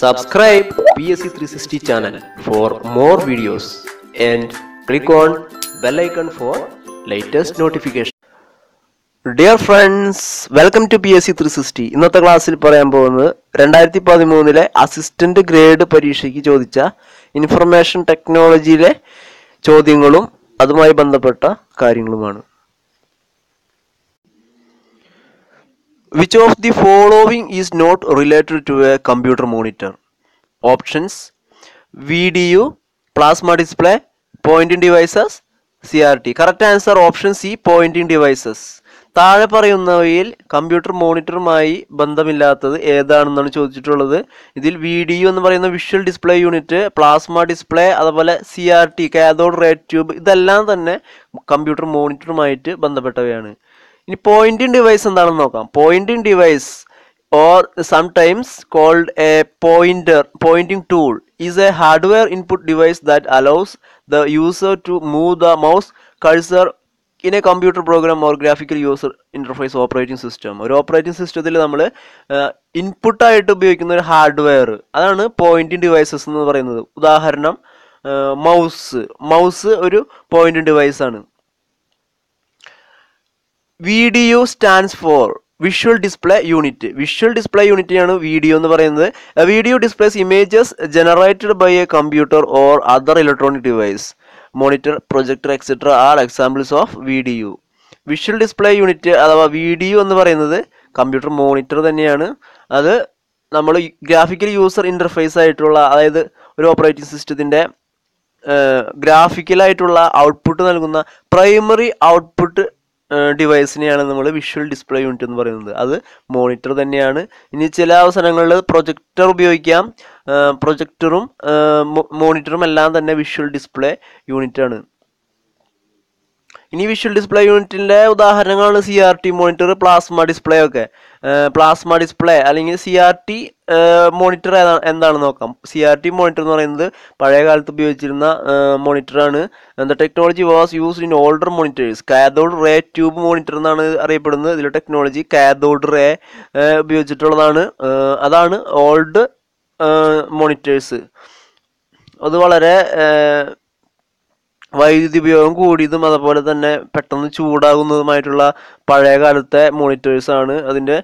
Subscribe PSC 360 channel for more videos and click on bell icon for latest notification. Dear friends, welcome to PSC 360. In the class, we will discuss the Assistant grade parisha Information Technology le chodingalum adumayi bandhappetta karyangalumanu. Which of the following is not related to a computer monitor? Options: VDU, plasma display, pointing devices, CRT. Correct answer option C, pointing devices. താഴെ പറയുന്നവയിൽ computer മോണിറ്ററുമായി ബന്ധമില്ലാത്തത് ഏതാണെന്നാണ് ചോദിച്ചിട്ടുള്ളത്. ഇതിൽ VDU എന്ന് പറയുന്ന visual display unit, plasma display, അതുപോലെ CRT cathode ray tube, ഇതെല്ലാം തന്നെ computer മോണിറ്ററുമായിട്ട് ബന്ധപ്പെട്ടവയാണ്. ഇനി പോയിന്റിംഗ് ഡിവൈസ് എന്താണെന്ന് നോക്കാം. Pointing device or sometimes called a pointer, pointing tool is a hardware input device that allows the user to move the mouse cursor in a computer program or graphical user interface operating system. Or operating system thil nammal input aayittu ubhayikkunna or hardware adana pointing devices ennu parayunnathu. Udaharanam mouse oru pointing device aanu. VDU stands for visual display unit. Visual display unit aanu VDU ennu parayunnathu. A video displays images generated by a computer or other electronic device. Monitor, projector, etc. are examples of VDU. Visual display unit അഥവാ VDU എന്ന് പറയുന്നത് computer monitor തന്നെയാണ്. അത് നമ്മൾ graphical user interface ആയിട്ടുള്ള, അതായത് ഒരു operating സിസ്റ്റത്തിൻ്റെ ഗ്രാഫിക്കലായിട്ടുള്ള ഔട്ട്പുട്ട് നൽകുന്ന പ്രൈമറി ഔട്ട്പുട്ട് ഡിവൈസിനെയാണ് നമ്മൾ വിഷ്വൽ ഡിസ്പ്ലേ യൂണിറ്റ് എന്ന് പറയുന്നത്. അത് മോണിറ്റർ തന്നെയാണ്. ഇനി ചില അവസരങ്ങളിൽ പ്രൊജക്ടർ ഉപയോഗിക്കാം. പ്രൊജക്ടറും മോണിറ്ററും എല്ലാം തന്നെ വിഷ്വൽ ഡിസ്പ്ലേ യൂണിറ്റാണ്. ഇനി വിഷ്വൽ ഡിസ്പ്ലേ യൂണിറ്റിൻ്റെ ഉദാഹരണങ്ങളാണ് C R T monitor, plasma display ഒക്കെ. പ്ലാസ്മ ഡിസ്പ്ലേ അല്ലെങ്കിൽ CRT മോണിറ്റർ എന്താണെന്ന് നോക്കാം. CRT മോണിറ്റർ എന്ന് പറയുന്നത് പഴയ കാലത്ത് ഉപയോഗിച്ചിരുന്ന മോണിറ്ററാണ്. The technology was used in older monitors. Cathode ray tube monitor എന്നാണ് അറിയപ്പെടുന്നത്. ഇതിലെ ടെക്നോളജി കാഥോഡ് റേ ഉപയോഗിച്ചിട്ടുള്ളതാണ്. അതാണ് ഓൾഡ് മോണിറ്റേഴ്സ്. അത് വളരെ വൈദ്യുതി ഉപയോഗം കൂടിയതും അതുപോലെ തന്നെ പെട്ടെന്ന് ചൂടാകുന്നതുമായിട്ടുള്ള പഴയ കാലത്തെ മോണിറ്റേഴ്സാണ്. അതിൻ്റെ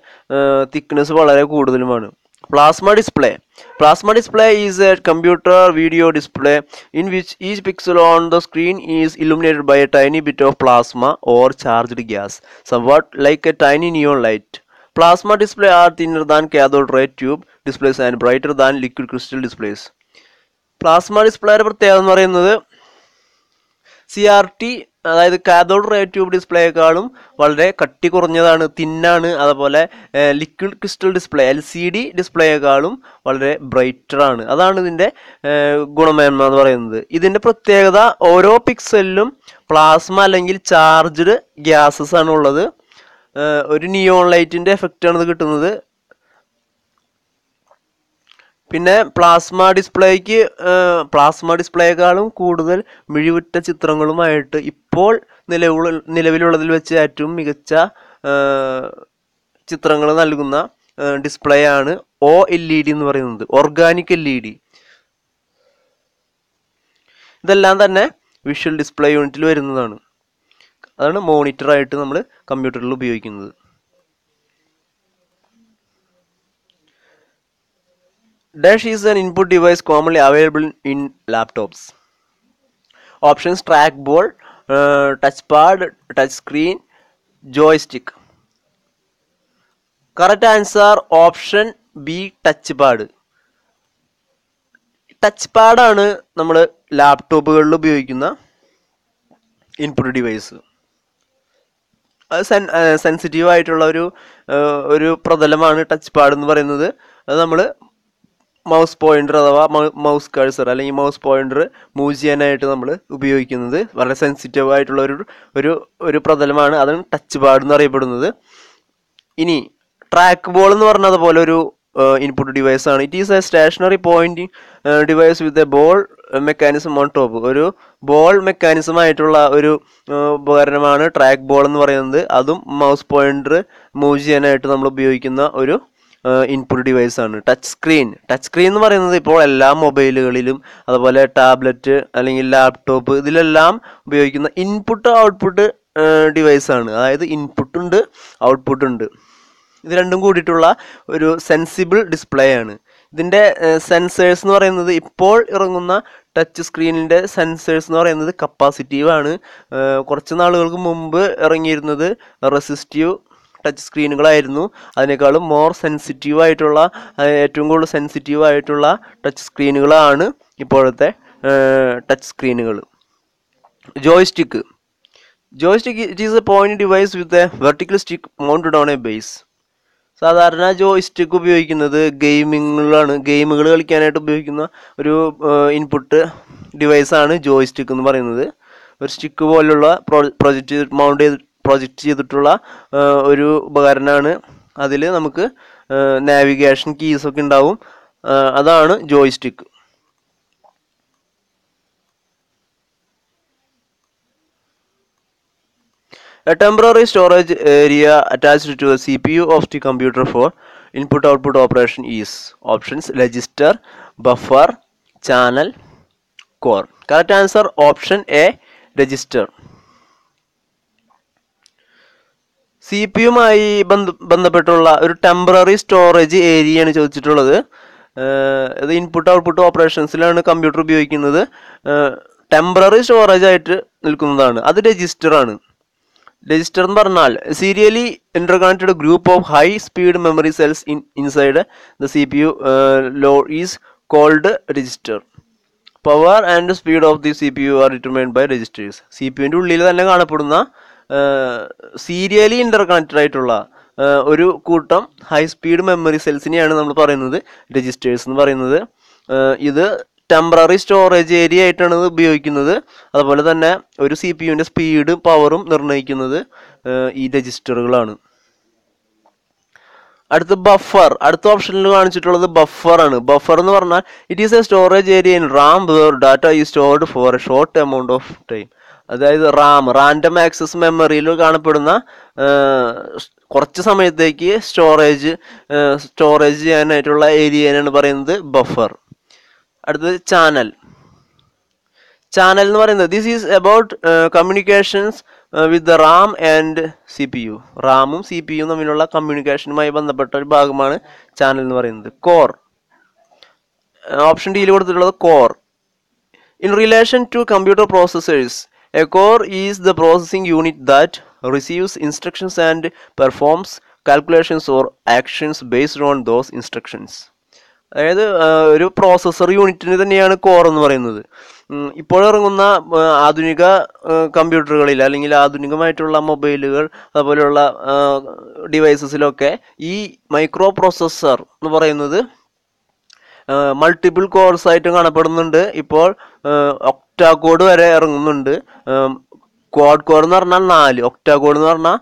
തിക്നെസ് വളരെ കൂടുതലുമാണ്. Plasma display. Plasma display is a computer video display in which each pixel on the screen is illuminated by a tiny bit of plasma or charged gas, somewhat like a tiny neon light. Plasma display are thinner than cathode ray tube displays and brighter than liquid crystal displays. Plasma ഡിസ്പ്ലേയുടെ പ്രത്യേകത എന്ന് പറയുന്നത് CRT അതായത് cathode ray tube ഡിസ്പ്ലേയെക്കാളും വളരെ കട്ടി കുറഞ്ഞതാണ്, തിന്നാണ്. അതുപോലെ ലിക്വിഡ് ക്രിസ്റ്റൽ ഡിസ്പ്ലേ LCD ഡിസ്പ്ലേയെക്കാളും വളരെ ബ്രൈറ്ററാണ്. അതാണ് ഇതിൻ്റെ ഗുണമേന്മ എന്ന് പറയുന്നത്. ഇതിൻ്റെ പ്രത്യേകത ഓരോ പിക്സലിലും പ്ലാസ്മ അല്ലെങ്കിൽ ചാർജ്ഡ് ഗ്യാസസ് ആണുള്ളത്. ഒരു നിയോൺ ലൈറ്റിൻ്റെ എഫക്റ്റാണ് ഇത് കിട്ടുന്നത്. പിന്നെ പ്ലാസ്മ ഡിസ്പ്ലേയെക്കാളും കൂടുതൽ മിഴിവുറ്റ ചിത്രങ്ങളുമായിട്ട് ഇപ്പോൾ നിലവിലുള്ളതിൽ വെച്ച് ഏറ്റവും മികച്ച ചിത്രങ്ങൾ നൽകുന്ന ഡിസ്പ്ലേ ആണ് OLED എന്ന് പറയുന്നത്, ഓർഗാനിക് LED. ഇതെല്ലാം തന്നെ വിഷ്വൽ ഡിസ്പ്ലേ യൂണിറ്റിൽ വരുന്നതാണ്. അതാണ് മോണിറ്ററായിട്ട് നമ്മൾ കമ്പ്യൂട്ടറിൽ ഉപയോഗിക്കുന്നത്. Dash is an input device commonly available in laptops. Options: trackball, touchpad, touchscreen, joystick. Correct answer option B, touchpad. Touchpad ആണ് നമ്മൾ ലാപ്ടോപ്പുകളിൽ ഉപയോഗിക്കുന്ന ഇൻപുട്ട് ഡിവൈസ്. അത് സെൻസിറ്റീവ് ആയിട്ടുള്ള ഒരു പ്രതലമാണ് ടച്ച് പാഡ് എന്ന് പറയുന്നത്. അത് നമ്മൾ മൗസ് പോയിൻ്റർ അഥവാ മൗസ് കഴ്സർ അല്ലെങ്കിൽ മൗസ് പോയിൻ്റർ മൂവ് ചെയ്യാനായിട്ട് നമ്മൾ ഉപയോഗിക്കുന്നത്. വളരെ സെൻസിറ്റീവ് ആയിട്ടുള്ള ഒരു പ്രതലമാണ്. അതാണ് ടച്ച് പാഡ് എന്നറിയപ്പെടുന്നത്. ഇനി ട്രാക്ക് ബോൾ എന്ന് പറഞ്ഞത് പോലെ ഒരു ഇൻപുട്ട് ഡിവൈസാണ്. It is a stationary point device with a ball mechanism on top. ഒരു ബോൾ മെക്കാനിസം ആയിട്ടുള്ള ഒരു ഉപകരണമാണ് ട്രാക്ക് ബോൾ എന്ന് പറയുന്നത്. അതും മൗസ് പോയിൻ്റർ മൂവ് ചെയ്യാനായിട്ട് നമ്മൾ ഉപയോഗിക്കുന്ന ഒരു ഇൻപുട്ട് ഡിവൈസ് ആണ് ടച്ച് സ്ക്രീൻ. ടച്ച് സ്ക്രീൻ എന്ന് പറയുന്നത് ഇപ്പോൾ എല്ലാ മൊബൈലുകളിലും അതുപോലെ ടാബ്ലറ്റ് അല്ലെങ്കിൽ ലാപ്ടോപ്പ് ഇതിലെല്ലാം ഉപയോഗിക്കുന്ന ഇൻപുട്ട് ഔട്ട്പുട്ട് ഡിവൈസ് ആണ്. അതായത് ഇൻപുട്ടുണ്ട് ഔട്ട്പുട്ട് ഉണ്ട്, ഇത് രണ്ടും കൂടിയിട്ടുള്ള ഒരു സെൻസിബിൾ ഡിസ്പ്ലേ ആണ്. ഇതിൻ്റെ സെൻസേഴ്സ് എന്ന് പറയുന്നത് ഇപ്പോൾ ഇറങ്ങുന്ന ടച്ച് സ്ക്രീനിൻ്റെ സെൻസേഴ്സ് എന്ന് പറയുന്നത് കപ്പാസിറ്റീവാണ്. കുറച്ച് നാളുകൾക്ക് മുമ്പ് ഇറങ്ങിയിരുന്നത് റെസിസ്റ്റീവ് ടച്ച് സ്ക്രീനുകളായിരുന്നു. അതിനേക്കാളും മോർ സെൻസിറ്റീവായിട്ടുള്ള ഏറ്റവും കൂടുതൽ സെൻസിറ്റീവായിട്ടുള്ള ടച്ച് സ്ക്രീനുകളാണ് ഇപ്പോഴത്തെ ടച്ച് സ്ക്രീനുകൾ. Joystick it is a point device with a vertical stick mounted on a base. സാധാരണ ജോയ്സ്റ്റിക്ക് ഉപയോഗിക്കുന്നത് ഗെയിമിങ്ങിലാണ്, ഗെയിമുകൾ കളിക്കാനായിട്ട് ഉപയോഗിക്കുന്ന ഒരു ഇൻപുട്ട് ഡിവൈസാണ് ജോയ്സ്റ്റിക്ക് എന്ന് പറയുന്നത്. ഒരു സ്റ്റിക്ക് പോലുള്ള പ്രൊജക്റ്റ് ചെയ്തിട്ടുള്ള ഒരു ഉപകരണമാണ്. അതിൽ നമുക്ക് നാവിഗേഷൻ കീസൊക്കെ ഉണ്ടാവും, അതാണ് joystick. A temporary storage area attached to the CPU of the computer for input-output operation is options register, buffer, channel, core. Correct answer option A, register. സിപിയുമായി ബന്ധപ്പെട്ടുള്ള ഒരു ടെമ്പററി സ്റ്റോറേജ് ഏരിയയാണ് ചോദിച്ചിട്ടുള്ളത്. ഇത് ഇൻപുട്ട് ഔട്ട്പുട്ട് ഓപ്പറേഷൻസിലാണ് കമ്പ്യൂട്ടർ ഉപയോഗിക്കുന്നത്. Temporary storage ആയിട്ട് നിൽക്കുന്നതാണ്, അത് രജിസ്റ്ററാണ്. രജിസ്റ്റർ എന്ന് പറഞ്ഞാൽ serially interconnected group of high speed memory cells inside the C P U load is called register. Power and speed of the C P U are determined by registers. C P യുവിൻ്റെ ഉള്ളിൽ തന്നെ കാണപ്പെടുന്ന സീരിയലി interconnected ആയിട്ടുള്ള ഒരു കൂട്ടം high speed memory സെൽസിനെയാണ് നമ്മൾ പറയുന്നത് registers എന്ന് പറയുന്നത്. ഇത് ടെമ്പററി സ്റ്റോറേജ് ഏരിയ ആയിട്ടാണ് ഇത് ഉപയോഗിക്കുന്നത്. അതുപോലെ തന്നെ ഒരു സി പി യുവിൻ്റെ സ്പീഡും പവറും നിർണ്ണയിക്കുന്നത് ഈ രജിസ്റ്ററുകളാണ്. അടുത്ത ബഫർ. അടുത്ത ഓപ്ഷനിൽ കാണിച്ചിട്ടുള്ളത് ബഫറാണ്. ബഫർ എന്ന് പറഞ്ഞാൽ it is a storage area in RAM where data is stored for a short amount of time. അതായത് റാം, റാൻഡം ആക്സസ് മെമ്മറിയിൽ കാണപ്പെടുന്ന കുറച്ച് സമയത്തേക്ക് സ്റ്റോറേജ് ചെയ്യാനായിട്ടുള്ള ഏരിയയാണ് പറയുന്നത് ബഫർ. അടുത്തത് ചാനൽ. ചാനൽ എന്ന് പറയുന്നത് this is about communications with the RAM and C P U. റാമും സി പി യുവും തമ്മിലുള്ള കമ്മ്യൂണിക്കേഷനുമായി ബന്ധപ്പെട്ട ഒരു ഭാഗമാണ് ചാനൽ എന്ന് പറയുന്നത്. കോർ. ഓപ്ഷൻ ഡിയിൽ കൊടുത്തിട്ടുള്ളത് core. In relation to computer processors a core is the processing unit that receives instructions and performs calculations or actions based on those instructions. അതായത് ഒരു പ്രോസസ്സർ യൂണിറ്റിന് തന്നെയാണ് കോർ എന്ന് പറയുന്നത്. ഇപ്പോഴിറങ്ങുന്ന ആധുനിക കമ്പ്യൂട്ടറുകളിൽ അല്ലെങ്കിൽ ആധുനികമായിട്ടുള്ള മൊബൈലുകൾ അതുപോലെയുള്ള ഡിവൈസസിലൊക്കെ ഈ മൈക്രോ പ്രോസസ്സർ എന്ന് പറയുന്നത് മൾട്ടിപ്പിൾ കോർസ് ആയിട്ട് കാണപ്പെടുന്നുണ്ട്. ഇപ്പോൾ ഒക്ടാ കോഡ് വരെ ഇറങ്ങുന്നുണ്ട്. ക്വാഡ് കോഡ് എന്ന് പറഞ്ഞാൽ 4, ഒക്ടാ കോഡ് എന്ന് പറഞ്ഞാൽ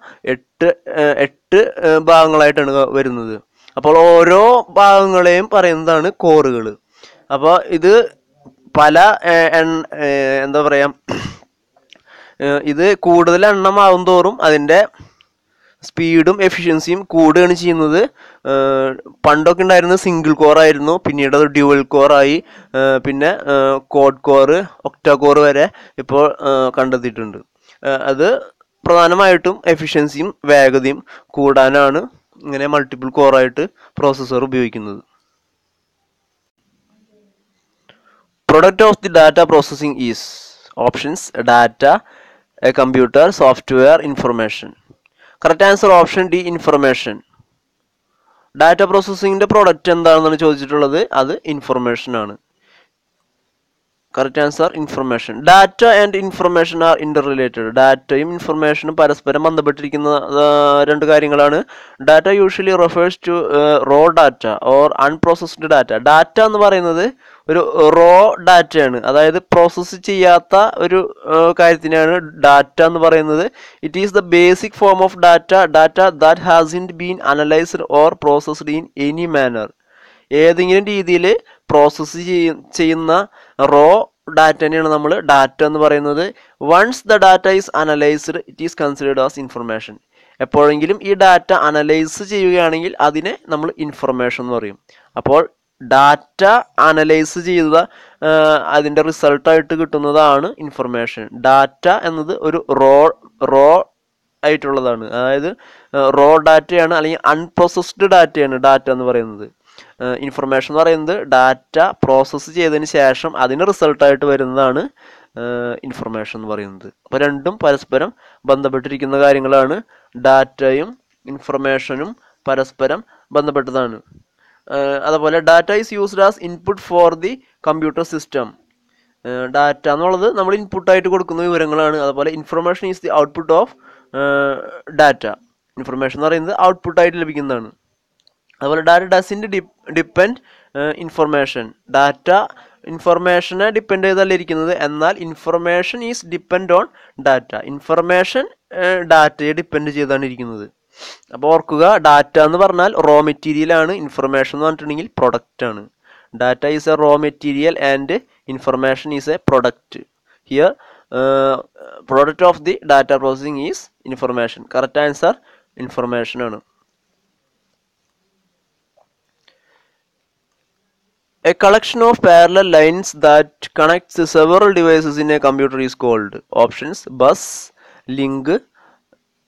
8 ഭാഗങ്ങളായിട്ടാണ് വരുന്നത്. അപ്പോൾ ഓരോ ഭാഗങ്ങളെയും പറയുന്നതാണ് കോറുകൾ. അപ്പോൾ ഇത് പല എന്താ പറയുക, ഇത് കൂടുതൽ എണ്ണമാകും തോറും അതിൻ്റെ സ്പീഡും എഫിഷ്യൻസിയും കൂടുകയാണ് ചെയ്യുന്നത്. പണ്ടൊക്കെ ഉണ്ടായിരുന്നത് സിംഗിൾ കോറായിരുന്നു, പിന്നീട് അത് ഡ്യുവൽ കോറായി, പിന്നെ ക്വാഡ് കോറ്, ഒക്ടാ കോർ വരെ ഇപ്പോൾ കണ്ടെത്തിയിട്ടുണ്ട്. അത് പ്രധാനമായിട്ടും എഫിഷ്യൻസിയും വേഗതയും കൂടാനാണ് ഇങ്ങനെ മൾട്ടിപ്പിൾ കോറായിട്ട് പ്രോസസ്സർ ഉപയോഗിക്കുന്നത്. Product of the data processing is options data, a computer, software, information. Correct answer option D, information. Data പ്രോസസ്സിംഗിൻ്റെ പ്രൊഡക്റ്റ് എന്താണെന്നാണ് ചോദിച്ചിട്ടുള്ളത്, അത് ഇൻഫർമേഷൻ ആണ്. Correct answer information. Data and information are Inter related. ഡാറ്റയും ഇൻഫർമേഷനും പരസ്പരം ബന്ധപ്പെട്ടിരിക്കുന്ന രണ്ട് കാര്യങ്ങളാണ്. Data usually refers to raw data or unprocessed data. Data എന്ന് പറയുന്നത് ഒരു റോ ഡാറ്റയാണ്, അതായത് പ്രോസസ്സ് ചെയ്യാത്ത ഒരു കാര്യത്തിനാണ് ഡാറ്റ എന്ന് പറയുന്നത്. It is the basic form of data. Data that hasn't been analysed or processed in any manner. ഏതെങ്കിലും രീതിയിൽ പ്രോസസ്സ് ചെയ്യുന്ന റോ ഡാറ്റനെയാണ് നമ്മൾ ഡാറ്റ എന്ന് പറയുന്നത്. Once the data is analysed it is considered as information. A എപ്പോഴെങ്കിലും ഈ data analyse ചെയ്യുകയാണെങ്കിൽ അതിനെ നമ്മൾ ഇൻഫർമേഷൻ എന്ന് പറയും. അപ്പോൾ ഡാറ്റ അനലൈസ് ചെയ്ത അതിൻ്റെ റിസൾട്ടായിട്ട് കിട്ടുന്നതാണ് ഇൻഫർമേഷൻ. ഡാറ്റ എന്നത് ഒരു റോ ആയിട്ടുള്ളതാണ്, അതായത് റോ ഡാറ്റയാണ് അല്ലെങ്കിൽ അൺപ്രോസസ്ഡ് ഡാറ്റയാണ് ഡാറ്റ എന്ന് പറയുന്നത്. ഇൻഫർമേഷൻ എന്ന് പറയുന്നത് ഡാറ്റ പ്രോസസ്സ് ചെയ്തതിന് ശേഷം അതിന് റിസൾട്ടായിട്ട് വരുന്നതാണ് ഇൻഫർമേഷൻ എന്ന് പറയുന്നത്. അപ്പോൾ രണ്ടും പരസ്പരം ബന്ധപ്പെട്ടിരിക്കുന്ന കാര്യങ്ങളാണ്. ഡാറ്റയും ഇൻഫർമേഷനും പരസ്പരം ബന്ധപ്പെട്ടതാണ്. അതുപോലെ data is used as input for the computer system. Data എന്നുള്ളത് നമ്മൾ ഇൻപുട്ടായിട്ട് കൊടുക്കുന്ന വിവരങ്ങളാണ്. അതുപോലെ information is the output of data. Information എന്ന് പറയുന്നത് ഔട്ട്പുട്ടായിട്ട് ലഭിക്കുന്നതാണ്. അതുപോലെ data doesn't depend information. Data ഇൻഫർമേഷനെ ഡിപ്പെൻഡ് ചെയ്തല്ല ഇരിക്കുന്നത്, എന്നാൽ information is depend on data. Information ഡാറ്റയെ ഡിപ്പെൻഡ് ചെയ്താണ് ഇരിക്കുന്നത്. അപ്പോൾ ഓർക്കുക, ഡാറ്റ എന്ന് പറഞ്ഞാൽ റോ മെറ്റീരിയലാണ്, ഇൻഫർമേഷൻ എന്ന് പറഞ്ഞിട്ടുണ്ടെങ്കിൽ പ്രൊഡക്റ്റാണ്. Data is a raw material and information is a product. Here product of the data processing is information. Correct answer ഇൻഫർമേഷനാണ്. A collection of parallel lines that connects several devices in a computer is called. Options: bus, link,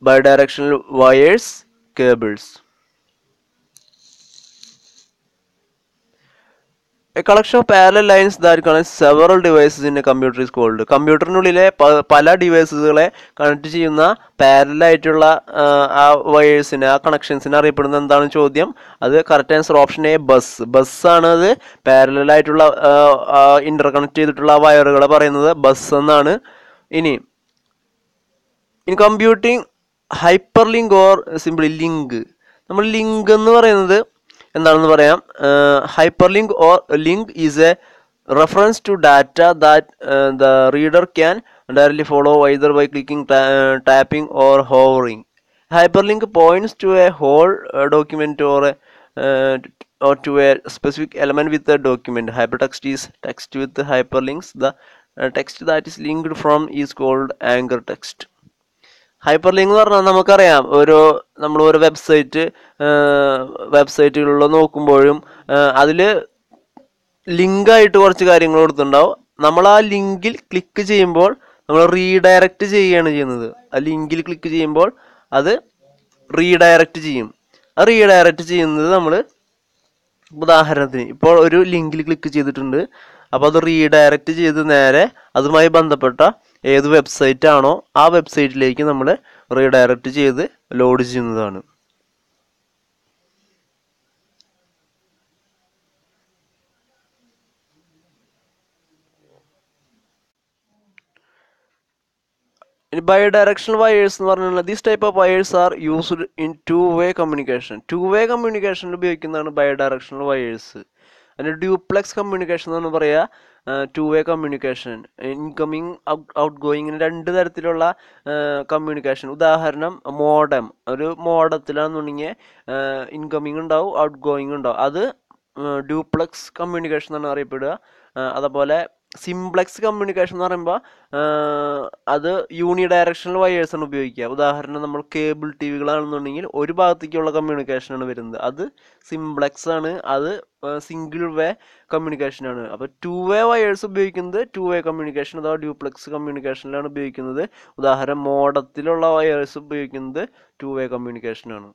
bidirectional wires, cables. A collection of parallel lines that connects several devices in a computer is called. കമ്പ്യൂട്ടറിനുള്ളിലെ പല ഡിവൈസുകളെ connect ചെയ്യുന്ന പാരലായിട്ടുള്ള ആ വയേഴ്സിനെ, ആ കണക്ഷൻസിനെ അറിയപ്പെടുന്ന എന്താണ് ചോദ്യം? അത് correct answer option A bus. ബസ്സാണ് അത്. പാരലായിട്ടുള്ള ഇന്റർകണക്ട് ചെയ്തിട്ടുള്ള വയറുകളെ പറയുന്നത് ബസ് എന്നാണ്. ഇനി in computing hyperlink or simply link. നമ്മൾ ലിങ്ക് എന്ന് പറയുന്നത് എന്താണെന്ന് പറയാം. Hyperlink or link is a reference to data that the reader can directly follow either by clicking, tapping or hovering. Hyperlink points to a whole document or to a specific element with a document. Hypertext is text with hyperlinks. The text that is linked from is called anchor text. Hyperlink എന്ന് പറഞ്ഞാൽ നമുക്കറിയാം, നമ്മൾ ഒരു വെബ്സൈറ്റുകളിൽ നോക്കുമ്പോഴും അതിൽ ലിങ്കായിട്ട് കുറച്ച് കാര്യങ്ങൾ കൊടുത്തിട്ടുണ്ടാവും. നമ്മൾ ആ ലിങ്കിൽ ക്ലിക്ക് ചെയ്യുമ്പോൾ നമ്മൾ റീഡയറക്റ്റ് ചെയ്യുകയാണ് ചെയ്യുന്നത്. ആ ലിങ്കിൽ ക്ലിക്ക് ചെയ്യുമ്പോൾ അത് റീഡയറക്റ്റ് ചെയ്യും. ആ റീഡയറക്റ്റ് ചെയ്യുന്നത് നമ്മൾ ഉദാഹരണത്തിന് ഇപ്പോൾ ഒരു ലിങ്കിൽ ക്ലിക്ക് ചെയ്തിട്ടുണ്ട്. അപ്പോൾ അത് റീഡയറക്റ്റ് ചെയ്ത് നേരെ അതുമായി ബന്ധപ്പെട്ട ഏത് വെബ്സൈറ്റ് ആണോ ആ വെബ്സൈറ്റിലേക്ക് നമ്മൾ റീഡയറക്റ്റ് ചെയ്ത് ലോഡ് ചെയ്യുന്നതാണ്. ബൈഡയറക്ഷണൽ വയേഴ്സ് എന്ന് പറഞ്ഞാൽ these type of wires are used in two way കമ്മ്യൂണിക്കേഷനിൽ ഉപയോഗിക്കുന്നതാണ് ബൈഡയറക്ഷണൽ വയേഴ്സ്. അതിന് ഡ്യൂപ്ലെക്സ് കമ്മ്യൂണിക്കേഷൻ എന്ന് പറയുക. Two way communication, incoming out ഗോയിങ്ങിന് രണ്ട് തരത്തിലുള്ള കമ്മ്യൂണിക്കേഷൻ. ഉദാഹരണം മോഡം. ഒരു മോഡത്തിലാണെന്നുണ്ടെങ്കിൽ ഇൻകമ്മിങ് ഉണ്ടാവും, ഔട്ട് ഗോയിങ് ഉണ്ടാവും. അത് ഡ്യൂപ്ലെക്സ് കമ്മ്യൂണിക്കേഷൻ എന്നാണ് അറിയപ്പെടുക. അതുപോലെ സിംപ്ലെക്സ് കമ്മ്യൂണിക്കേഷൻ എന്ന് പറയുമ്പോൾ അത് യൂണിഡയറക്ഷണൽ വയേഴ്സാണ് ഉപയോഗിക്കുക. ഉദാഹരണം നമ്മൾ കേബിൾ ടി വികളാണെന്നുണ്ടെങ്കിൽ ഒരു ഭാഗത്തേക്കുള്ള കമ്മ്യൂണിക്കേഷനാണ് വരുന്നത്. അത് സിംപ്ലെക്സ് ആണ്, അത് സിംഗിൾ വേ കമ്മ്യൂണിക്കേഷനാണ്. അപ്പോൾ ടു വേ വയേഴ്സ് ഉപയോഗിക്കുന്നത് ടു വേ കമ്മ്യൂണിക്കേഷൻ അഥവാ ഡ്യൂപ്ലെക്സ് കമ്മ്യൂണിക്കേഷനിലാണ് ഉപയോഗിക്കുന്നത്. ഉദാഹരണം മോഡത്തിലുള്ള വയേഴ്സ് ഉപയോഗിക്കുന്നത് ടു വേ കമ്മ്യൂണിക്കേഷനാണ്.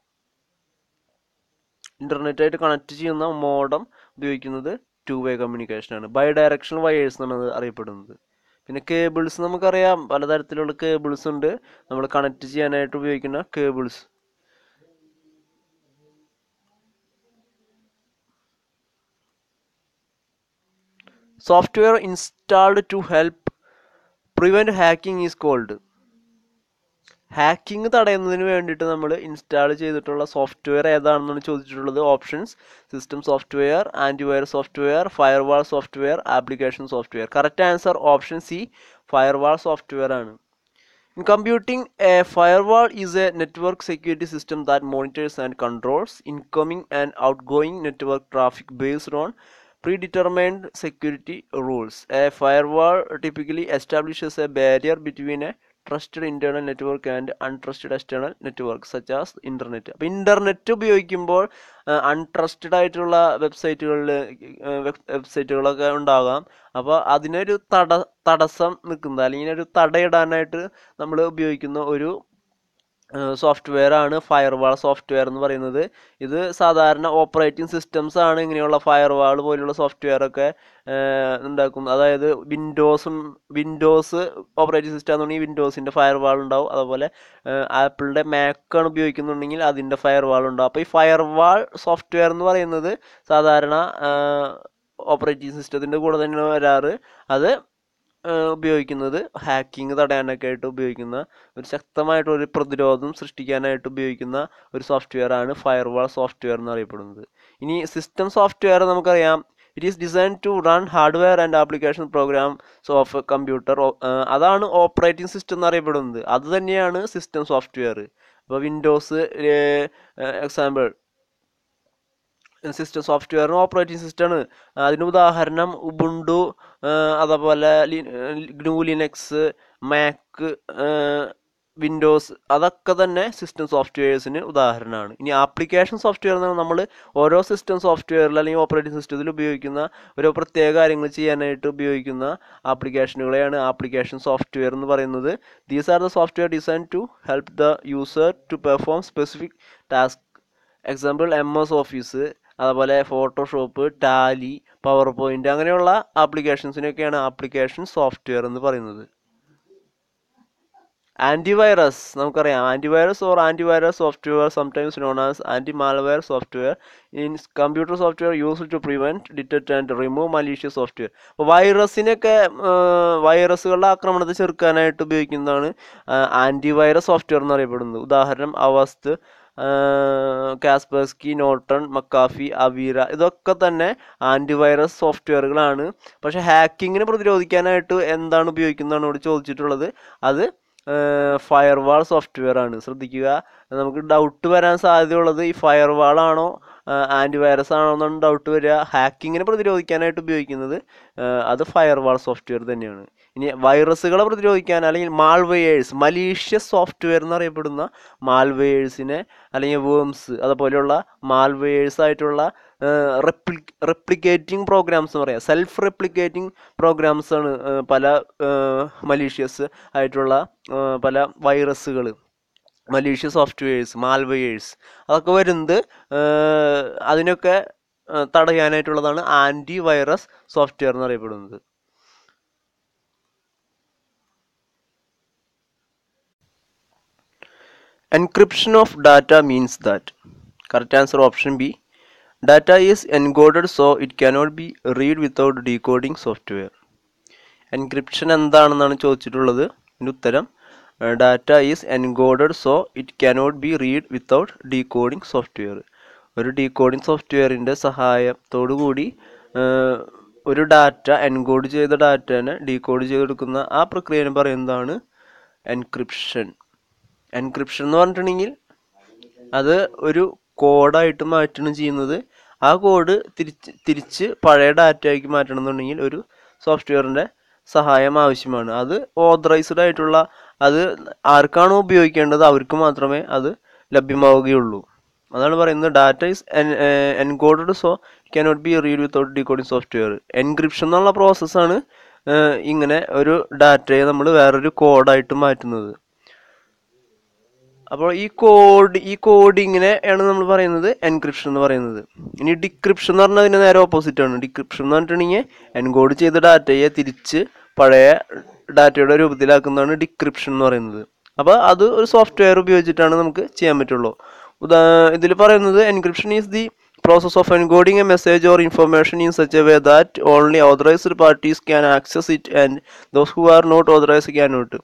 ഇൻ്റർനെറ്റായിട്ട് കണക്ട് ചെയ്യുന്ന മോഡം ഉപയോഗിക്കുന്നത് ടു വേ കമ്മ്യൂണിക്കേഷനാണ്. ബൈഡയറക്ഷണൽ വയേഴ്സ് എന്നാണ് അറിയപ്പെടുന്നത്. പിന്നെ കേബിൾസ് നമുക്കറിയാം, പലതരത്തിലുള്ള കേബിൾസ് ഉണ്ട്. നമ്മൾ കണക്ട് ചെയ്യാനായിട്ട് ഉപയോഗിക്കുന്ന cables. Software installed to help prevent hacking is called. Hacking തടയുന്നതിന് വേണ്ടിയിട്ട് നമ്മൾ ഇൻസ്റ്റാൾ ചെയ്തിട്ടുള്ള സോഫ്റ്റ്വെയർ ഏതാണെന്നാണ് ചോദിച്ചിട്ടുള്ളത്. Options: system software, antivirus software, firewall software, application software. Correct answer option C, firewall software ആണ്. In computing a firewall is a network security system that monitors and controls incoming and outgoing network traffic based on predetermined security rules. A firewall typically establishes a barrier between a trusted internal network and untrusted external network such as internet. അപ്പോൾ internet ഉപയോഗിക്കുമ്പോൾ untrusted ആയിട്ടുള്ള വെബ്സൈറ്റുകളൊക്കെ ഉണ്ടാകാം. അപ്പോൾ അതിനൊരു തടസ്സം നിൽക്കുന്നത് അല്ലെങ്കിൽ ഒരു തടയിടാനായിട്ട് നമ്മൾ ഉപയോഗിക്കുന്ന ഒരു സോഫ്റ്റ്വെയർ ആണ് ഫയർവാൾ സോഫ്റ്റ്വെയർ എന്ന് പറയുന്നത്. ഇത് സാധാരണ ഓപ്പറേറ്റിംഗ് സിസ്റ്റംസ് ആണ് ഇങ്ങനെയുള്ള ഫയർവാൾ പോലുള്ള സോഫ്റ്റ്വെയർ ഒക്കെ ഉണ്ടാക്കുന്നത്. അതായത് വിൻഡോസ് ഓപ്പറേറ്റിംഗ് സിസ്റ്റം ആണെന്നുണ്ടെങ്കിൽ വിൻഡോസിൻ്റെ ഫയർവാൾ ഉണ്ടാവും. അതുപോലെ ആപ്പിളിൻ്റെ മാക്കാണ് ഉപയോഗിക്കുന്നുണ്ടെങ്കിൽ അതിൻ്റെ ഫയർവാൾ ഉണ്ടാവും. അപ്പോൾ ഈ ഫയർവാൾ സോഫ്റ്റ്വെയർ എന്ന് പറയുന്നത് സാധാരണ ഓപ്പറേറ്റിംഗ് സിസ്റ്റത്തിൻ്റെ കൂടെ തന്നെയാണ് വരാറ്. അത് ഉപയോഗിക്കുന്നത് ഹാക്കിങ് തടയാനൊക്കെ ആയിട്ട് ഉപയോഗിക്കുന്ന ഒരു ശക്തമായിട്ടൊരു പ്രതിരോധം സൃഷ്ടിക്കാനായിട്ട് ഉപയോഗിക്കുന്ന ഒരു സോഫ്റ്റ്വെയർ ആണ് ഫയർവാൾ സോഫ്റ്റ്വെയർ എന്നറിയപ്പെടുന്നത്. ഇനി സിസ്റ്റം സോഫ്റ്റ്വെയർ നമുക്കറിയാം, it is design to run hardware and application programs of computer. അതാണ് ഓപ്പറേറ്റിംഗ് സിസ്റ്റം എന്നറിയപ്പെടുന്നത്. അത് തന്നെയാണ് സിസ്റ്റം സോഫ്റ്റ്വെയർ. അപ്പോൾ വിൻഡോസ് എക്സാമ്പിൾ സിസ്റ്റം സോഫ്റ്റ്വെയറിന് ഓപ്പറേറ്റിംഗ് സിസ്റ്റമാണ്. അതിന് ഉദാഹരണം ഉബുണ്ടു, അതേപോലെ ഗ്നു ലിനക്സ്, മാക്ക്, വിൻഡോസ്, അതൊക്കെ തന്നെ സിസ്റ്റം സോഫ്റ്റ്വെയർസിന് ഉദാഹരണമാണ്. ഇനി ആപ്ലിക്കേഷൻ സോഫ്റ്റ്വെയർ എന്ന് പറഞ്ഞാൽ നമ്മൾ ഓരോ സിസ്റ്റം സോഫ്റ്റ്വെയറിൽ അല്ലെങ്കിൽ ഓപ്പറേറ്റിംഗ് സിസ്റ്റത്തിൽ ഉപയോഗിക്കുന്ന ഓരോ പ്രത്യേക കാര്യങ്ങൾ ചെയ്യാനായിട്ട് ഉപയോഗിക്കുന്ന ആപ്ലിക്കേഷനുകളെയാണ് ആപ്ലിക്കേഷൻ സോഫ്റ്റ്വെയർ എന്ന് പറയുന്നത്. These are the software design to help the user to perform specific task. Example MS Office, അതുപോലെ ഫോട്ടോഷോപ്പ്, ടാലി, പവർ പോയിന്റ്, അങ്ങനെയുള്ള ആപ്ലിക്കേഷൻസിനൊക്കെയാണ് ആപ്ലിക്കേഷൻ സോഫ്റ്റ്വെയർ എന്ന് പറയുന്നത്. ആൻറ്റിവൈറസ് നമുക്കറിയാം, antivirus or antivirus software sometimes known as anti malware software in computer software use to prevent, detect and remove malicious software. അപ്പോൾ വൈറസുകളുടെ ആക്രമണത്തെ ചെറുക്കാനായിട്ട് ഉപയോഗിക്കുന്നതാണ് ആൻറ്റിവൈറസ് സോഫ്റ്റ്വെയർ എന്നറിയപ്പെടുന്നത്. ഉദാഹരണം അവസ്ത്, കാസ്പെർസ്കി, നോർട്ടൺ, മക്കാഫി, അവീറ, ഇതൊക്കെ തന്നെ ആൻറ്റിവൈറസ് സോഫ്റ്റ്വെയറുകളാണ്. പക്ഷേ ഹാക്കിങ്ങിനെ പ്രതിരോധിക്കാനായിട്ട് എന്താണ് ഉപയോഗിക്കുന്നതാണ് ഇവിടെ ചോദിച്ചിട്ടുള്ളത്. അത് ഫയർവാൾ സോഫ്റ്റ്വെയർ ആണ്. ശ്രദ്ധിക്കുക, നമുക്ക് ഡൗട്ട് വരാൻ സാധ്യതയുള്ളത് ഈ ഫയർവാളാണോ ആൻറ്റിവൈറസ് ആണോ എന്നാണ് ഡൗട്ട് വരിക. ഹാക്കിങ്ങിനെ പ്രതിരോധിക്കാനായിട്ട് ഉപയോഗിക്കുന്നത് അത് ഫയർവാൾ സോഫ്റ്റ്വെയർ തന്നെയാണ്. ഇനി വൈറസുകളെ പ്രതിരോധിക്കാൻ അല്ലെങ്കിൽ മാൾവെയേഴ്സ്, മലീഷ്യസ് സോഫ്റ്റ്വെയർ എന്നറിയപ്പെടുന്ന മാൾവെയേഴ്സിനെ അല്ലെങ്കിൽ വേംസ്, അതുപോലെയുള്ള മാൾവെയേഴ്സ് ആയിട്ടുള്ള റെപ്ലിക്കേറ്റിംഗ് പ്രോഗ്രാംസ് എന്ന് പറയാം. സെൽഫ് റെപ്ലിക്കേറ്റിംഗ് പ്രോഗ്രാംസ് ആണ് പല മലീഷ്യസ് ആയിട്ടുള്ള പല വൈറസുകൾ, മലീഷ്യസ് സോഫ്റ്റ്വെയേഴ്സ്, മാൽവെയേഴ്സ്, അതൊക്കെ വരുന്നത് അതിനൊക്കെ തടയാനായിട്ടുള്ളതാണ് ആൻറ്റിവൈറസ് സോഫ്റ്റ്വെയർ എന്നറിയപ്പെടുന്നത്. Encryption of data means that correct answer option B. Data is encoded so it cannot be read without decoding software. Encryption എന്താണെന്നാണ് ചോദിച്ചിട്ടുള്ളത്. ഇതിൻ്റെ ഉത്തരം data is encoded so it cannot be read without decoding software. ഒരു decoding softwareന്റെ സഹായത്തോടു കൂടി ഒരു data encode ചെയ്ത ഡാറ്റനെ decode ചെയ്തെടുക്കുന്ന ആ പ്രക്രിയനെ പറയുന്നതാണ് എൻക്രിപ്ഷൻ. എൻക്രിപ്ഷൻ എന്ന് പറഞ്ഞിട്ടുണ്ടെങ്കിൽ അത് ഒരു കോഡായിട്ട് മാറ്റുകയാണ് ചെയ്യുന്നത്. ആ കോഡ് തിരിച്ച് പഴയ ഡാറ്റയാക്കി മാറ്റണം എന്നുണ്ടെങ്കിൽ ഒരു സോഫ്റ്റ്വെയറിൻ്റെ സഹായം ആവശ്യമാണ്. അത് ഓതറൈസ്ഡ് ആയിട്ടുള്ള, അത് ആർക്കാണോ ഉപയോഗിക്കേണ്ടത് അവർക്ക് മാത്രമേ അത് ലഭ്യമാവുകയുള്ളൂ. അതാണ് പറയുന്നത് data is encoded so cannot be read without decoding software. Encryption എന്നുള്ള പ്രോസസ്സാണ് ഇങ്ങനെ ഒരു ഡാറ്റയെ നമ്മൾ വേറൊരു കോഡായിട്ട് മാറ്റുന്നത്. അപ്പോൾ ഈ കോഡിങ്ങിനെയാണ് നമ്മൾ പറയുന്നത് എൻക്രിപ്ഷൻ എന്ന് പറയുന്നത്. ഇനി ഡിക്രിപ്ഷൻ എന്ന് പറഞ്ഞാൽ അതിൻ്റെ നേരെ ഓപ്പോസിറ്റാണ്. ഡിക്രിപ്ഷൻ എന്ന് പറഞ്ഞിട്ടുണ്ടെങ്കിൽ എൻകോഡ് ചെയ്ത ഡാറ്റയെ തിരിച്ച് പഴയ ഡാറ്റയുടെ രൂപത്തിലാക്കുന്നതാണ് ഡിക്രിപ്ഷൻ എന്ന് പറയുന്നത്. അപ്പോൾ അത് ഒരു സോഫ്റ്റ്വെയർ ഉപയോഗിച്ചിട്ടാണ് നമുക്ക് ചെയ്യാൻ പറ്റുള്ളൂ. ഇതിൽ പറയുന്നത് encryption is the process of encoding a message or information in such a way that only authorised parties can access it and those who are not authorised can not.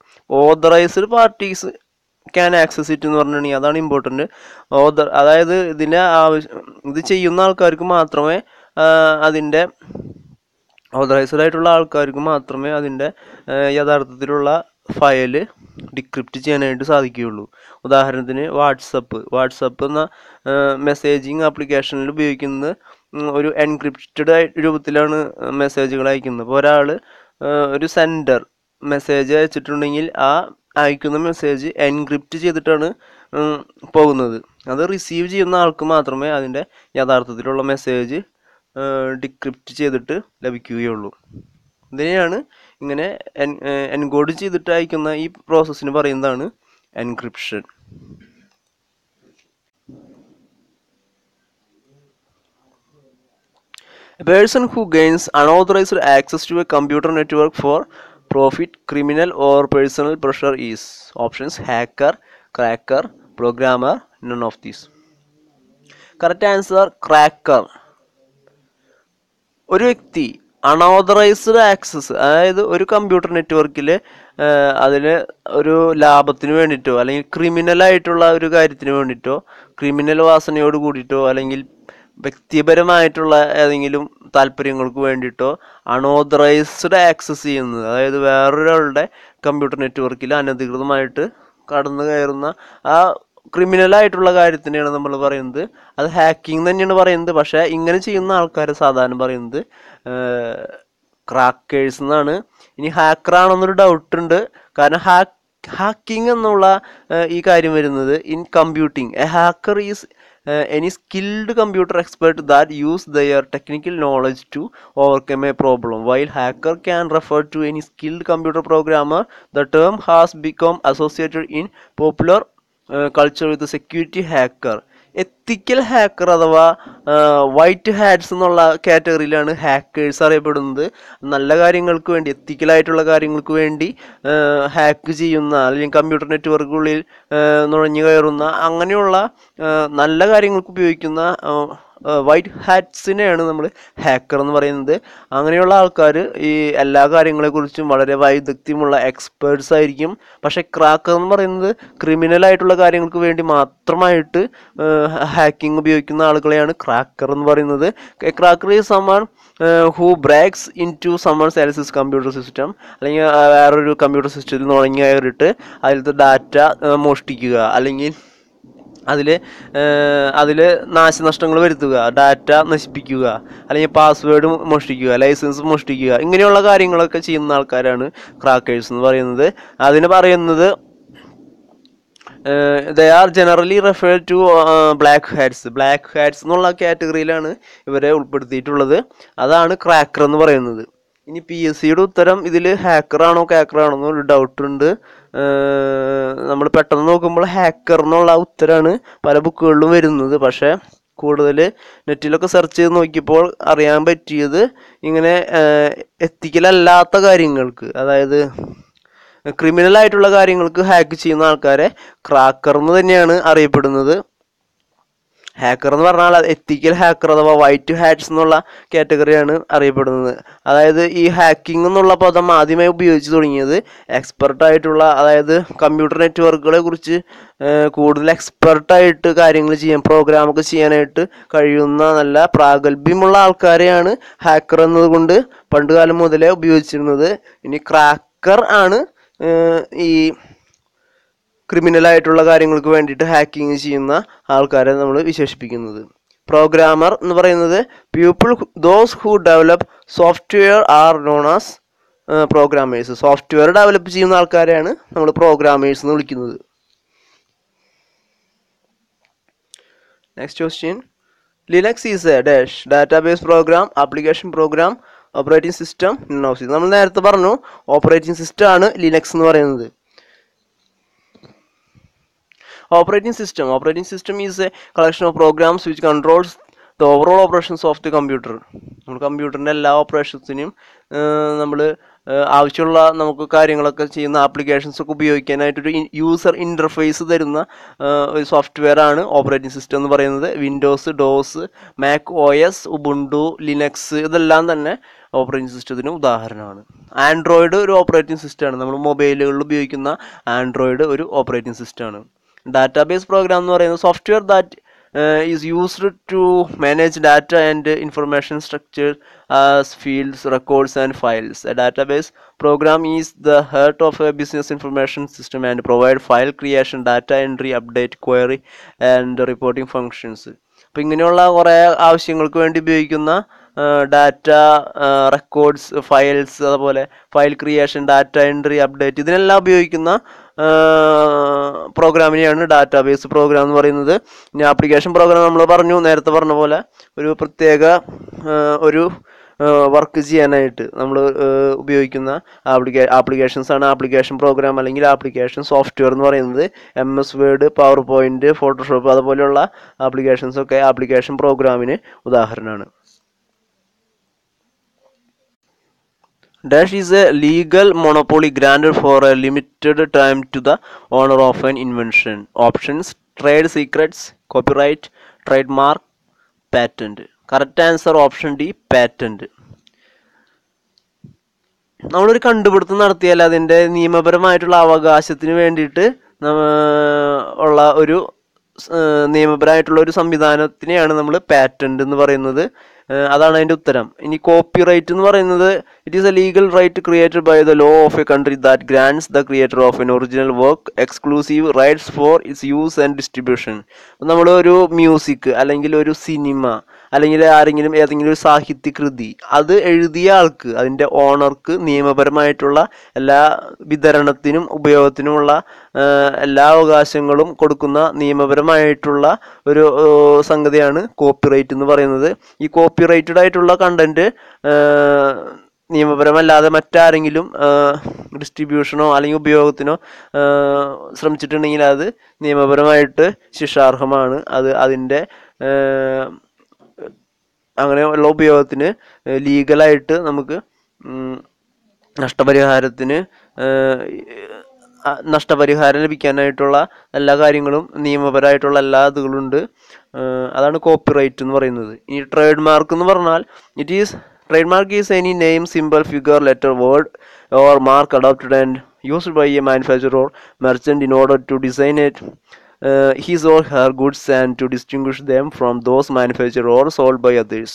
Authorised parties can access it എന്ന് പറഞ്ഞിട്ടുണ്ടെങ്കിൽ അതാണ് important. അതായത് ഇതിൻ്റെ ഇത് ചെയ്യുന്ന ആൾക്കാർക്ക് മാത്രമേ, അതിൻ്റെ ഓതറൈസ്ഡ് ആയിട്ടുള്ള ആൾക്കാർക്ക് മാത്രമേ അതിൻ്റെ യഥാർത്ഥത്തിലുള്ള ഫയല് ഡിക്രിപ്റ്റ് ചെയ്യാനായിട്ട് സാധിക്കുകയുള്ളൂ. ഉദാഹരണത്തിന് വാട്സപ്പ് എന്ന മെസ്സേജിങ് ആപ്ലിക്കേഷനിൽ ഉപയോഗിക്കുന്നത് ഒരു എൻക്രിപ്റ്റഡ് രൂപത്തിലാണ് മെസ്സേജുകൾ അയക്കുന്നത്. അപ്പോൾ ഒരാൾ ഒരു സെൻഡർ മെസ്സേജ് അയച്ചിട്ടുണ്ടെങ്കിൽ ആ അയക്കുന്ന മെസ്സേജ് എൻക്രിപ്റ്റ് ചെയ്തിട്ടാണ് പോകുന്നത്. അത് റിസീവ് ചെയ്യുന്ന ആൾക്ക് മാത്രമേ അതിൻ്റെ യഥാർത്ഥത്തിലുള്ള മെസ്സേജ് ഡിക്രിപ്റ്റ് ചെയ്തിട്ട് ലഭിക്കുകയുള്ളൂ. ഇതിനെയാണ് ഇങ്ങനെ എൻകോഡ് ചെയ്തിട്ട് അയക്കുന്ന ഈ പ്രോസസ്സിന് പറയുന്നതാണ് encryption. A person who gains unauthorized access to a computer network for profit, criminal or personal pressure is options hacker, cracker, programmer, none of these. Correct answer cracker. ഒരു വ്യക്തി അൺഓതറൈസ്ഡ് ആക്സസ്, അതായത് ഒരു computer നെറ്റ്വർക്കിൽ അതിന് ഒരു ലാഭത്തിന് വേണ്ടിയിട്ടോ അല്ലെങ്കിൽ ക്രിമിനലായിട്ടുള്ള ഒരു കാര്യത്തിന് വേണ്ടിയിട്ടോ ക്രിമിനൽ വാസനയോട് കൂടിയിട്ടോ അല്ലെങ്കിൽ വ്യക്തിപരമായിട്ടുള്ള ഏതെങ്കിലും താല്പര്യങ്ങൾക്ക് വേണ്ടിയിട്ടോ അൺഓതറൈസ്ഡ് ആക്സസ് ചെയ്യുന്നത്, അതായത് വേറൊരാളുടെ കമ്പ്യൂട്ടർ നെറ്റ്വർക്കിൽ അനധികൃതമായിട്ട് കടന്നു കയറുന്ന ആ ക്രിമിനലായിട്ടുള്ള കാര്യത്തിനെയാണ് നമ്മൾ പറയുന്നത്. അത് ഹാക്കിംഗ് തന്നെയാണ് പറയുന്നത്. പക്ഷേ ഇങ്ങനെ ചെയ്യുന്ന ആൾക്കാർ സാധാരണ പറയുന്നത് ക്രാക്കേഴ്സ് എന്നാണ്. ഇനി ഹാക്കറാണെന്നൊരു ഡൗട്ടുണ്ട്. കാരണം ഹാക്കിംഗ് എന്നുള്ള ഈ കാര്യം വരുന്നത് in computing. A hacker is any skilled computer expert that use their technical knowledge to overcome a problem. While hacker can refer to any skilled computer programmer, the term has become associated in popular culture with the security hacker. Ethical hacker അഥവാ white hats എന്നുള്ള കാറ്റഗറിയിലാണ് hackers അറിയപ്പെടുന്നത്. നല്ല കാര്യങ്ങൾക്ക് വേണ്ടി, എത്തിക്കലായിട്ടുള്ള കാര്യങ്ങൾക്ക് വേണ്ടി hack ചെയ്യുന്ന അല്ലെങ്കിൽ കമ്പ്യൂട്ടർ നെറ്റ്വർക്കുകളിൽ നുഴഞ്ഞു കയറുന്ന അങ്ങനെയുള്ള നല്ല കാര്യങ്ങൾക്ക് ഉപയോഗിക്കുന്ന വൈറ്റ് ഹാറ്റ്സിനെയാണ് നമ്മൾ ഹാക്കർ എന്ന് പറയുന്നത്. അങ്ങനെയുള്ള ആൾക്കാർ ഈ എല്ലാ കാര്യങ്ങളെക്കുറിച്ചും വളരെ വൈദഗ്ധ്യമുള്ള എക്സ്പേർട്സ് ആയിരിക്കും. പക്ഷേ ക്രാക്കർ എന്ന് പറയുന്നത് ക്രിമിനലായിട്ടുള്ള കാര്യങ്ങൾക്ക് വേണ്ടി മാത്രമായിട്ട് ഹാക്കിംഗ് ഉപയോഗിക്കുന്ന ആളുകളെയാണ് ക്രാക്കർ എന്ന് പറയുന്നത്. Cracker is someone who breaks into someone else's computer system, അല്ലെങ്കിൽ വേറൊരു കമ്പ്യൂട്ടർ സിസ്റ്റത്തിൽ നുഴഞ്ഞു കയറിയിട്ട് അതിലത്തെ ഡാറ്റ മോഷ്ടിക്കുക, അല്ലെങ്കിൽ അതിൽ നാശനഷ്ടങ്ങൾ വരുത്തുക, ഡാറ്റ നശിപ്പിക്കുക, അല്ലെങ്കിൽ പാസ്വേഡ് മോഷ്ടിക്കുക, ലൈസൻസ് മോഷ്ടിക്കുക, ഇങ്ങനെയുള്ള കാര്യങ്ങളൊക്കെ ചെയ്യുന്ന ആൾക്കാരാണ് ക്രാക്കേഴ്സ് എന്ന് പറയുന്നത്. അതിന് പറയുന്നത് they are generally referred to black hats. Black hats എന്നുള്ള കാറ്റഗറിയിലാണ് ഇവരെ ഉൾപ്പെടുത്തിയിട്ടുള്ളത്. അതാണ് ക്രാക്കർ എന്ന് പറയുന്നത്. ഇനി PSCയുടെ ഉത്തരം ഇതിൽ ഹാക്കറാണോ ക്രാക്കറാണോ എന്നൊരു ഡൗട്ടുണ്ട്. നമ്മൾ പെട്ടെന്ന് നോക്കുമ്പോൾ ഹാക്കർ എന്നുള്ള ഉത്തരമാണ് പല ബുക്കുകളിലും വരുന്നത്. പക്ഷേ കൂടുതൽ നെറ്റിലൊക്കെ സെർച്ച് ചെയ്ത് നോക്കിയപ്പോൾ അറിയാൻ പറ്റിയത് ഇങ്ങനെ എത്തിക്കലല്ലാത്ത കാര്യങ്ങൾക്ക്, അതായത് ക്രിമിനലായിട്ടുള്ള കാര്യങ്ങൾക്ക് ഹാക്ക് ചെയ്യുന്ന ആൾക്കാരെ ക്രാക്കർ എന്ന് തന്നെയാണ് അറിയപ്പെടുന്നത്. ഹാക്കർ എന്ന് പറഞ്ഞാൽ എത്തിക്കൽ ഹാക്കർ അഥവാ വൈറ്റ് ഹാറ്റ്സ് എന്നുള്ള കാറ്റഗറിയാണ് അറിയപ്പെടുന്നത്. അതായത് ഈ ഹാക്കിംഗ് എന്നുള്ള പദം ആദ്യമായി ഉപയോഗിച്ച് തുടങ്ങിയത് എക്സ്പെർട്ടായിട്ടുള്ള, അതായത് കമ്പ്യൂട്ടർ നെറ്റ്വർക്കുകളെ കുറിച്ച് കൂടുതൽ എക്സ്പെർട്ടായിട്ട് കാര്യങ്ങൾ ചെയ്യാൻ, പ്രോഗ്രാമൊക്കെ ചെയ്യാനായിട്ട് കഴിയുന്ന നല്ല പ്രാഗൽഭ്യമുള്ള ആൾക്കാരെയാണ് ഹാക്കർ എന്നതുകൊണ്ട് പണ്ടുകാലം മുതലേ ഉപയോഗിച്ചിരുന്നത്. ഇനി ക്രാക്കർ ആണ് ഈ ക്രിമിനലായിട്ടുള്ള കാര്യങ്ങൾക്ക് വേണ്ടിയിട്ട് ഹാക്കിങ് ചെയ്യുന്ന ആൾക്കാരെ നമ്മൾ വിശേഷിപ്പിക്കുന്നത്. പ്രോഗ്രാമർ എന്ന് പറയുന്നത് people those who develop software are known as programmers. Software develop ചെയ്യുന്ന ആൾക്കാരെയാണ് നമ്മൾ പ്രോഗ്രാമേഴ്സ് എന്ന് വിളിക്കുന്നത്. Next question, Linux is a dash database program, application program, operating system, none. നമ്മൾ നേരത്തെ പറഞ്ഞു ഓപ്പറേറ്റിംഗ് സിസ്റ്റം ആണ് ലിനക്സ് എന്ന് പറയുന്നത്. Operating system is a collection of programs which controls the overall operations of the computer. നമ്മൾ കമ്പ്യൂട്ടറിൻ്റെ എല്ലാ ഓപ്പറേഷൻസിനും നമ്മൾ ആവശ്യമുള്ള നമുക്ക് കാര്യങ്ങളൊക്കെ ചെയ്യുന്ന ആപ്ലിക്കേഷൻസ് ഒക്കെ ഉപയോഗിക്കാനായിട്ടൊരു യൂസർ ഇൻ്റർഫേസ് തരുന്ന ഒരു സോഫ്റ്റ്വെയർ ആണ് ഓപ്പറേറ്റിംഗ് സിസ്റ്റം എന്ന് പറയുന്നത്. Windows, DOS, Mac O S, Ubuntu, Linux ഇതെല്ലാം തന്നെ ഓപ്പറേറ്റിംഗ് സിസ്റ്റത്തിന് ഉദാഹരണമാണ്. ആൻഡ്രോയിഡ് ഒരു ഓപ്പറേറ്റിംഗ് സിസ്റ്റമാണ്. നമ്മൾ മൊബൈലുകളിൽ ഉപയോഗിക്കുന്ന ആൻഡ്രോയിഡ് ഒരു ഓപ്പറേറ്റിംഗ് സിസ്റ്റമാണ്. ഡാറ്റാബേസ് പ്രോഗ്രാം എന്ന് പറയുന്നത് software that is used to manage data and information structure as fields, records and files. A database program is the heart of a business information system and provide file creation, data entry, update, query and reporting functions. അപ്പോൾ ഇങ്ങനെയുള്ള കുറേ ആവശ്യങ്ങൾക്ക് വേണ്ടി ഉപയോഗിക്കുന്ന data records, files, അതുപോലെ file creation, data entry, update, ഇതിനെല്ലാം ഉപയോഗിക്കുന്ന പ്രോഗ്രാമിനെയാണ് database program എന്ന് പറയുന്നത്. പിന്നെ ആപ്ലിക്കേഷൻ പ്രോഗ്രാം നമ്മൾ പറഞ്ഞു, നേരത്തെ പറഞ്ഞ പോലെ ഒരു പ്രത്യേക ഒരു വർക്ക് ചെയ്യാനായിട്ട് നമ്മൾ ഉപയോഗിക്കുന്ന ആപ്ലിക്കേഷൻസ് ആണ് ആപ്ലിക്കേഷൻ പ്രോഗ്രാം അല്ലെങ്കിൽ ആപ്ലിക്കേഷൻ സോഫ്റ്റ്വെയർ എന്ന് പറയുന്നത്. MS Word, PowerPoint, Photoshop അതുപോലെയുള്ള ആപ്ലിക്കേഷൻസൊക്കെ ആപ്ലിക്കേഷൻ പ്രോഗ്രാമിന് ഉദാഹരണമാണ്. Dash is a legal monopoly granted for a limited time to the owner of an invention. Options: trade secrets, copyright, trademark, patent. Correct answer option D, patent. നമ്മളൊരു കണ്ടുപിടുത്തം നടത്തിയാൽ അതിൻ്റെ നിയമപരമായിട്ടുള്ള അവകാശത്തിന് വേണ്ടിയിട്ട് ഉള്ള ഒരു നിയമപരമായിട്ടുള്ള ഒരു സംവിധാനത്തിനെയാണ് നമ്മൾ പാറ്റന്റ് എന്ന് പറയുന്നത്. അതാണ് അതിൻ്റെ ഉത്തരം. ഇനി കോപ്പിറൈറ്റ് എന്ന് പറയുന്നത് it is a legal right created by the law of a country that grants the creator of an original work exclusive rights for its use and distribution. നമ്മൾ ഒരു മ്യൂസിക് അല്ലെങ്കിൽ ഒരു സിനിമ അല്ലെങ്കിൽ ഏതെങ്കിലും ഒരു സാഹിത്യകൃതി അത് എഴുതിയ ആൾക്ക്, അതിൻ്റെ ഓണർക്ക് നിയമപരമായിട്ടുള്ള എല്ലാ വിതരണത്തിനും ഉപയോഗത്തിനുമുള്ള എല്ലാ അവകാശങ്ങളും കൊടുക്കുന്ന നിയമപരമായിട്ടുള്ള ഒരു സംഗതിയാണ് കോപ്പിറൈറ്റ് എന്ന് പറയുന്നത്. ഈ കോപ്പിറൈറ്റഡ് ആയിട്ടുള്ള കണ്ടന്റ് നിയമപരമല്ലാതെ മറ്റാരെങ്കിലും ഡിസ്ട്രിബ്യൂഷനോ അല്ലെങ്കിൽ ഉപയോഗത്തിനോ ശ്രമിച്ചിട്ടുണ്ടെങ്കിൽ അത് നിയമപരമായിട്ട് ശിക്ഷാർഹമാണ്. അത് അതിൻ്റെ അങ്ങനെയുള്ള ഉപയോഗത്തിന് ലീഗലായിട്ട് നമുക്ക് നഷ്ടപരിഹാരം ലഭിക്കാനായിട്ടുള്ള എല്ലാ കാര്യങ്ങളും നിയമപരമായിട്ടുള്ള എല്ലാ ഇതുകളുണ്ട്. അതാണ് കോപ്പിറൈറ്റ് എന്ന് പറയുന്നത്. ഇനി ട്രേഡ് മാർക്ക് എന്ന് പറഞ്ഞാൽ it is trade mark is any name, simple, figure, letter, word or mark adopted and used by a manufacturer or merchant in order to design it his or her goods and to distinguish them from those manufactured or sold by others.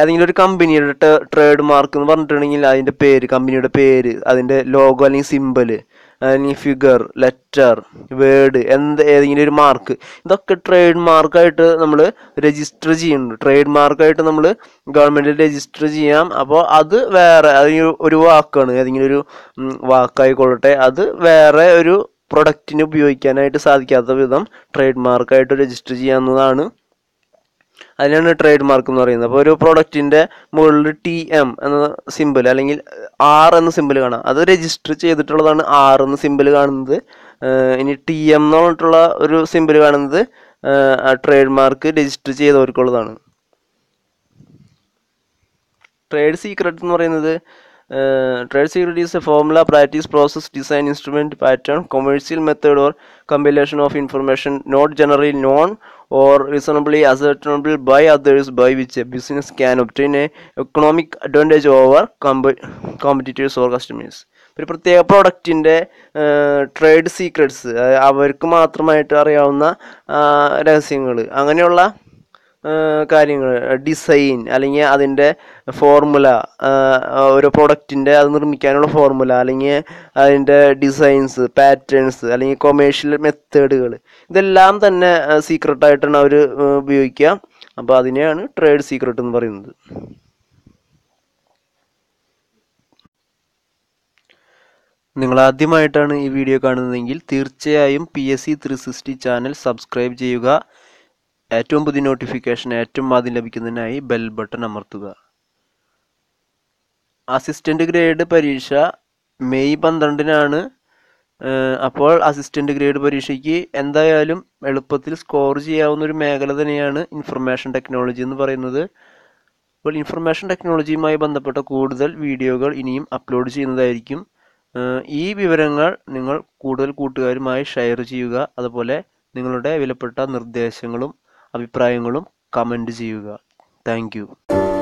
ഏതെങ്കിലും ഒരു കമ്പനിയുടെ trade mark എന്ന് പറഞ്ഞിട്ടുണ്ടെങ്കിൽ അതിൻ്റെ പേര്, കമ്പനിയുടെ പേര്, അതിൻ്റെ ലോഗോ അല്ലെങ്കിൽ സിംബൽ, അല്ലെങ്കിൽ ഫിഗർ, ലെറ്റർ, വേർഡ്, ഏതെങ്കിലും ഒരു മാർക്ക്, ഇതൊക്കെ ട്രേഡ് മാർക്കായിട്ട് നമ്മൾ രജിസ്റ്റർ ചെയ്യുന്നുണ്ട്. ട്രേഡ് മാർക്കായിട്ട് നമ്മൾ ഗവൺമെൻറ്റിൽ രജിസ്റ്റർ ചെയ്യാം. അപ്പോൾ അത് വേറെ, അതിന് ഒരു വാക്കാണ്, ഏതെങ്കിലും ഒരു വാക്കായിക്കൊള്ളട്ടെ, അത് വേറെ ഒരു പ്രൊഡക്റ്റിന് ഉപയോഗിക്കാനായിട്ട് സാധിക്കാത്ത വിധം ട്രേഡ് മാർക്കായിട്ട് രജിസ്റ്റർ ചെയ്യാവുന്നതാണ്. അതിനാണ് ട്രേഡ് മാർക്ക് എന്ന് പറയുന്നത്. അപ്പോൾ ഒരു പ്രൊഡക്റ്റിൻ്റെ മുകളിൽ TM എന്ന സിമ്പിൾ അല്ലെങ്കിൽ R എന്ന സിമ്പിൾ കാണാം, അത് രജിസ്റ്റർ ചെയ്തിട്ടുള്ളതാണ് R എന്ന സിമ്പിൾ കാണുന്നത്. ഇനി TM എന്ന് പറഞ്ഞിട്ടുള്ള ഒരു സിമ്പിൾ കാണുന്നത് ട്രേഡ് മാർക്ക് രജിസ്റ്റർ ചെയ്തവർക്കുള്ളതാണ്. ട്രേഡ് സീക്രട്ട് എന്ന് പറയുന്നത് trade secret is a formula, practice, process, design, instrument, pattern, commercial method or compilation of information not generally known or reasonably ascertainable by others by which a business can obtain an economic advantage over competitors or customers. ഒരു പ്രത്യേക പ്രോഡക്റ്റിൻ്റെ trade secrets, അവർക്ക് മാത്രമായിട്ട് അറിയാവുന്ന രഹസ്യങ്ങൾ, അങ്ങനെയുള്ള കാര്യങ്ങൾ, design അല്ലെങ്കിൽ അതിൻ്റെ ഫോർമുല, ഒരു പ്രോഡക്റ്റിൻ്റെ അത് നിർമ്മിക്കാനുള്ള ഫോർമുല അല്ലെങ്കിൽ അതിൻ്റെ ഡിസൈൻസ്, പാറ്റേൺസ് അല്ലെങ്കിൽ കൊമേഴ്ഷ്യൽ മെത്തേഡുകൾ, ഇതെല്ലാം തന്നെ സീക്രട്ടായിട്ടാണ് അവർ ഉപയോഗിക്കുക. അപ്പോൾ അതിനെയാണ് ട്രേഡ് സീക്രട്ട് എന്ന് പറയുന്നത്. നിങ്ങൾ ആദ്യമായിട്ടാണ് ഈ വീഡിയോ കാണുന്നതെങ്കിൽ തീർച്ചയായും PSC 360 ചാനൽ സബ്സ്ക്രൈബ് ചെയ്യുക. ഏറ്റവും പുതിയ നോട്ടിഫിക്കേഷൻ ഏറ്റവും ആദ്യം ലഭിക്കുന്നതിനായി ബെൽ ബട്ടൺ അമർത്തുക. അസിസ്റ്റൻ്റ് ഗ്രേഡ് പരീക്ഷ May 12-നാണ്. അപ്പോൾ അസിസ്റ്റൻ്റ് ഗ്രേഡ് പരീക്ഷയ്ക്ക് എന്തായാലും എളുപ്പത്തിൽ സ്കോർ ചെയ്യാവുന്ന ഒരു മേഖല തന്നെയാണ് ഇൻഫർമേഷൻ ടെക്നോളജി എന്ന് പറയുന്നത്. അപ്പോൾ ഇൻഫർമേഷൻ ടെക്നോളജിയുമായി ബന്ധപ്പെട്ട കൂടുതൽ വീഡിയോകൾ ഇനിയും അപ്ലോഡ് ചെയ്യുന്നതായിരിക്കും. ഈ വിവരങ്ങൾ നിങ്ങൾ കൂടുതൽ കൂട്ടുകാരുമായി ഷെയർ ചെയ്യുക. അതുപോലെ നിങ്ങളുടെ വിലപ്പെട്ട നിർദ്ദേശങ്ങളും അഭിപ്രായങ്ങളും കമൻറ്റ് ചെയ്യുക. Thank U.